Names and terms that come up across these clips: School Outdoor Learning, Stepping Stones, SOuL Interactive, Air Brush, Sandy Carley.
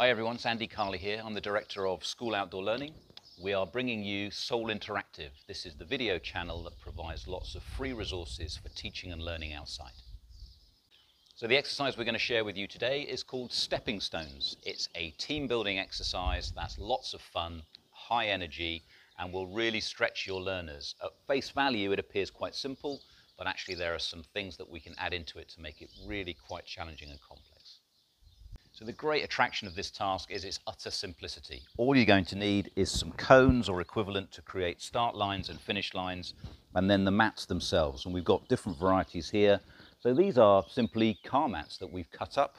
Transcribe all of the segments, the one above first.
Hi everyone, Sandy Carley here. I'm the Director of School Outdoor Learning. We are bringing you SOuL Interactive. This is the video channel that provides lots of free resources for teaching and learning outside. So the exercise we're going to share with you today is called Stepping Stones. It's a team building exercise that's lots of fun, high energy, and will really stretch your learners. At face value it appears quite simple, but actually there are some things that we can add into it to make it really quite challenging and complex. So the great attraction of this task is its utter simplicity. All you're going to need is some cones or equivalent to create start lines and finish lines, and then the mats themselves. And we've got different varieties here. So these are simply car mats that we've cut up.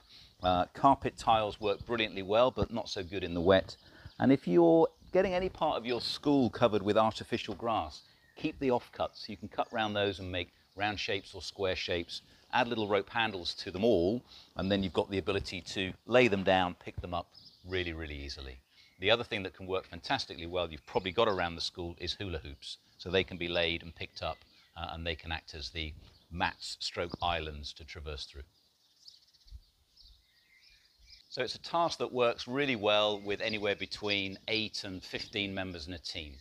Carpet tiles work brilliantly well, but not so good in the wet. And if you're getting any part of your school covered with artificial grass, keep the offcuts. You can cut round those and make round shapes or square shapes. Add little rope handles to them all, and then you've got the ability to lay them down, pick them up really, really easily. The other thing that can work fantastically well, you've probably got around the school, is hula hoops. So they can be laid and picked up, and they can act as the mats stroke islands to traverse through. So it's a task that works really well with anywhere between 8 and 15 members in a team.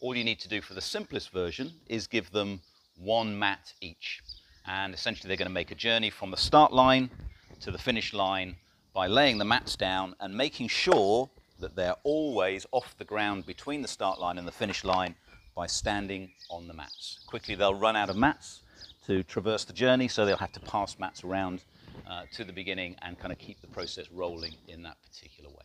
All you need to do for the simplest version is give them one mat each. And essentially they're going to make a journey from the start line to the finish line by laying the mats down and making sure that they're always off the ground between the start line and the finish line by standing on the mats. Quickly they'll run out of mats to traverse the journey, so they'll have to pass mats around to the beginning and kind of keep the process rolling in that particular way.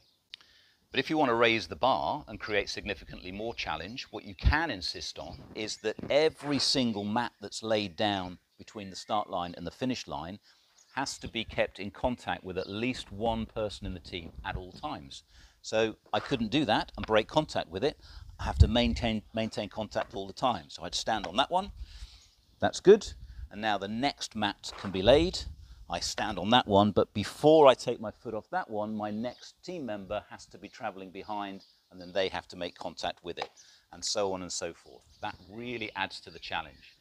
But if you want to raise the bar and create significantly more challenge, what you can insist on is that every single mat that's laid down between the start line and the finish line has to be kept in contact with at least one person in the team at all times. So I couldn't do that and break contact with it. I have to maintain contact all the time. So I'd stand on that one. That's good. And now the next mat can be laid. I stand on that one, but before I take my foot off that one, my next team member has to be traveling behind, and then they have to make contact with it, and so on and so forth. That really adds to the challenge.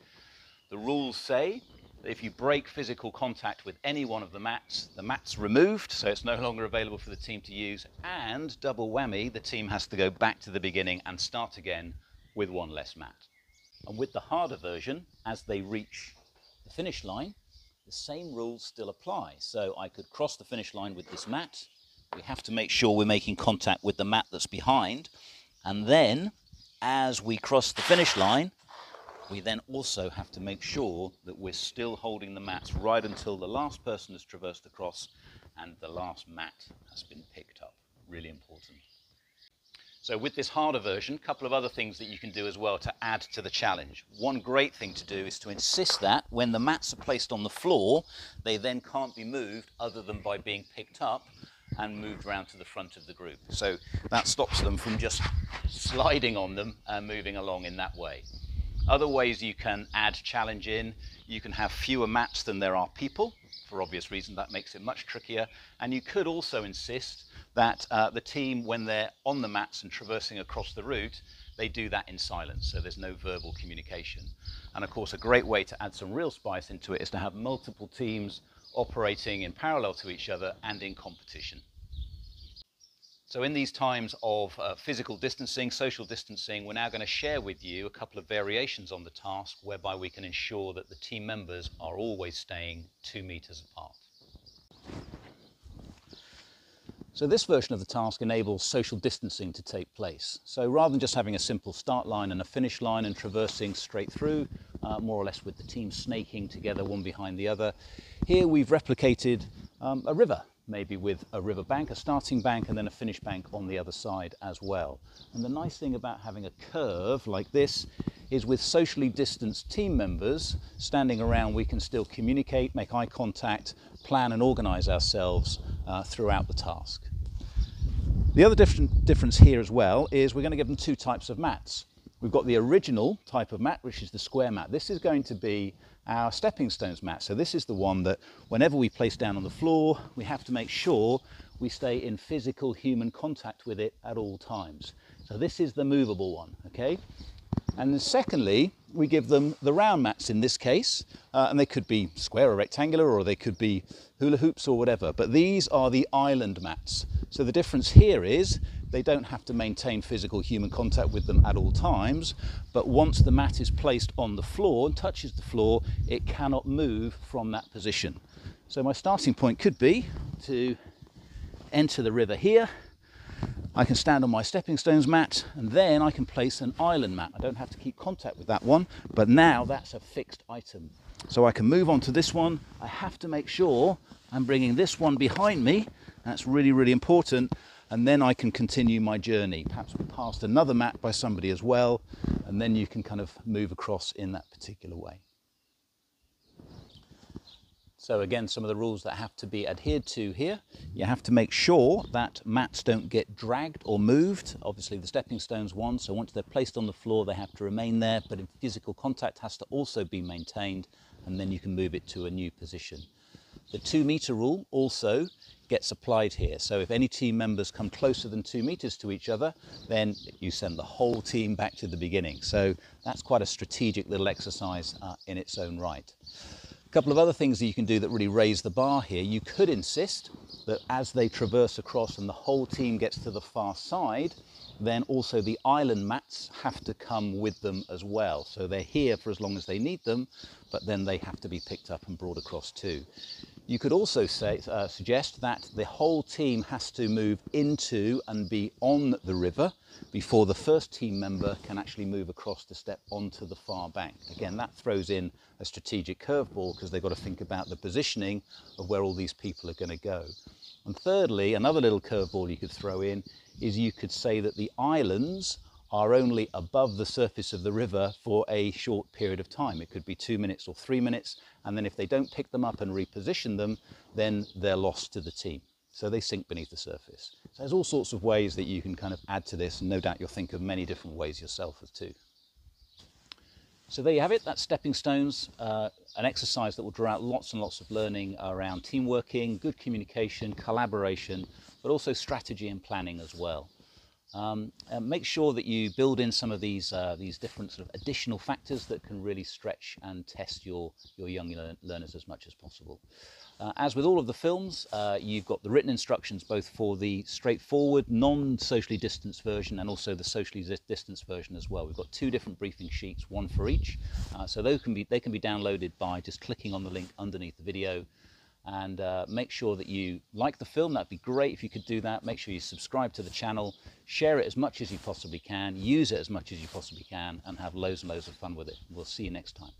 The rules say that if you break physical contact with any one of the mat's removed, so it's no longer available for the team to use, and double whammy, the team has to go back to the beginning and start again with one less mat. And with the harder version, as they reach the finish line, the same rules still apply. So I could cross the finish line with this mat. We have to make sure we're making contact with the mat that's behind. And then, as we cross the finish line, we then also have to make sure that we're still holding the mats right until the last person has traversed across and the last mat has been picked up. Really important. So with this harder version, a couple of other things that you can do as well to add to the challenge. One great thing to do is to insist that when the mats are placed on the floor, they then can't be moved other than by being picked up and moved round to the front of the group. So that stops them from just sliding on them and moving along in that way. Other ways you can add challenge in, you can have fewer mats than there are people, for obvious reasons, that makes it much trickier. And you could also insist that the team, when they're on the mats and traversing across the route, they do that in silence, so there's no verbal communication. And of course, a great way to add some real spice into it is to have multiple teams operating in parallel to each other and in competition. So in these times of physical distancing, social distancing, we're now going to share with you a couple of variations on the task whereby we can ensure that the team members are always staying 2 meters apart. So this version of the task enables social distancing to take place. So rather than just having a simple start line and a finish line and traversing straight through, more or less with the team snaking together one behind the other, here we've replicated a river. Maybe with a river bank, a starting bank, and then a finish bank on the other side as well. And the nice thing about having a curve like this is with socially distanced team members standing around, we can still communicate, make eye contact, plan and organise ourselves throughout the task. The other difference here as well is we're going to give them two types of mats. We've got the original type of mat, which is the square mat. This is going to be our stepping stones mat. So this is the one that whenever we place down on the floor, we have to make sure we stay in physical human contact with it at all times. So this is the movable one, okay? And then secondly, we give them the round mats in this case, and they could be square or rectangular, or they could be hula hoops or whatever, but these are the island mats. So the difference here is they don't have to maintain physical human contact with them at all times, but once the mat is placed on the floor and touches the floor, it cannot move from that position. So my starting point could be to enter the river here. I can stand on my stepping stones mat, and then I can place an island mat. I don't have to keep contact with that one, but now that's a fixed item. So I can move on to this one. I have to make sure I'm bringing this one behind me. That's really, really important. And then I can continue my journey, perhaps past another mat by somebody as well. And then you can kind of move across in that particular way. So again, some of the rules that have to be adhered to here. You have to make sure that mats don't get dragged or moved. Obviously the stepping stones one, so once they're placed on the floor, they have to remain there, but physical contact has to also be maintained, and then you can move it to a new position. The 2 meter rule also gets applied here. So if any team members come closer than 2 meters to each other, then you send the whole team back to the beginning. So that's quite a strategic little exercise in its own right. A couple of other things that you can do that really raise the bar here. You could insist that as they traverse across and the whole team gets to the far side, then also the island mats have to come with them as well. So they're here for as long as they need them, but then they have to be picked up and brought across too. You could also suggest that the whole team has to move into and be on the river before the first team member can actually move across to step onto the far bank. Again, that throws in a strategic curveball because they've got to think about the positioning of where all these people are going to go. And thirdly, another little curveball you could throw in is you could say that the islands are only above the surface of the river for a short period of time. It could be 2 minutes or 3 minutes, and then if they don't pick them up and reposition them, then they're lost to the team. So they sink beneath the surface. So there's all sorts of ways that you can kind of add to this, and no doubt you'll think of many different ways yourself too. So there you have it, that's stepping stones, an exercise that will draw out lots and lots of learning around team working, good communication, collaboration, but also strategy and planning as well. And make sure that you build in some of these different sort of additional factors that can really stretch and test your young learners as much as possible. As with all of the films, you've got the written instructions both for the straightforward, non-socially distanced version and also the socially distanced version as well. We've got 2 different briefing sheets, one for each. So they can be downloaded by just clicking on the link underneath the video. And make sure that you like the film. That'd be great if you could do that. Make sure you subscribe to the channel, share it as much as you possibly can, use it as much as you possibly can, and have loads and loads of fun with it. We'll see you next time.